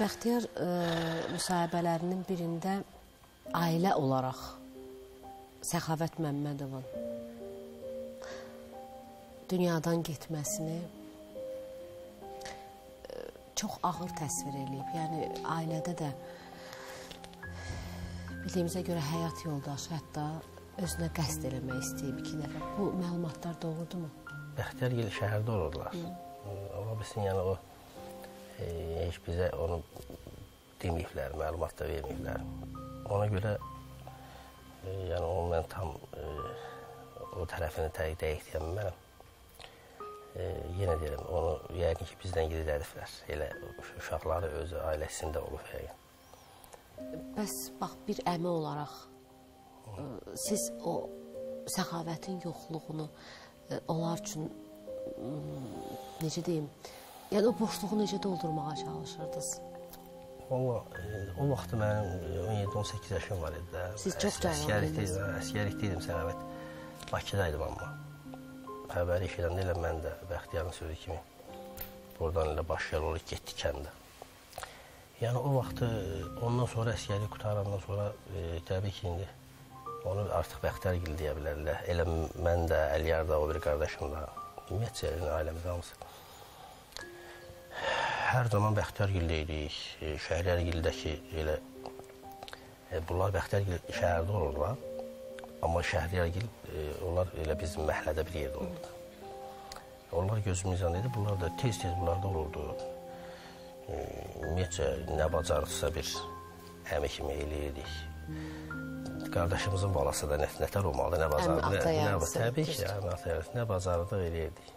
Bəxtiyar müsahibələrinin birində ailə olaraq Səxavət Məmmədovun dünyadan getməsini çox ağır təsvir edib. Yəni, ailədə də bildiyimizə görə həyat yoldaşı hətta özünə qəsd eləmək istəyib 2 dəfə. Bu məlumatlar doğrudur mu? Bəxtiyargil şəhərdə olurlar. Amma bilsin, yəni o heç bizə onu deməyiblər, məlumat da verməyiblər. Ona görə yəni o mən tam o tərəfini dəqiq deyəm mənəm. Yenə deyirəm, onu yəqin ki, bizdən gedib ədiflər. Elə uşaqları özü ailəsində olub yəqin. Bəs, bax, bir əmi olaraq siz o səxavətin yoxluğunu onlar üçün, necə deyim, yəni o boşluğu necə doldurmağa çalışırdınız? Valla, o vaxtı mənim 17-18 yaşım var idi. Siz çox cəyəndiniz. Əsgərlikdəydim Səxavət. Bakıdaydım amma. Xəbəri işləndə elə mən də Bəxtiyarın sözü kimi buradan elə başlayar olub getdi kəndə. Yəni, o vaxtı ondan sonra əsgəri qutarandan sonra təbii ki, indi onu artıq Bəxtiyargil deyə bilərlər. Elə mən də, Əliyar da, o bir qardaşım da, ümumiyyətcə, ailəmizə hamısı. Hər zaman Bəxtiyargildəydik. Şəhriyargildəki elə bunlar Bəxtiyargil şəhərdə olurlar. Amma Şəhriyargil, onlar elə bizim məhlədə bir yerdə olurdu. Onlar gözümüzdən idi, bunlar da tez-tez bunlarda olurdu. Ümumiyyətcə, nə bacarırsa bir əmi kimi eləyirdik. Qardaşımızın balası da nətər olmalı, nə bacarırdı, nə bacarırdı eləyirdik.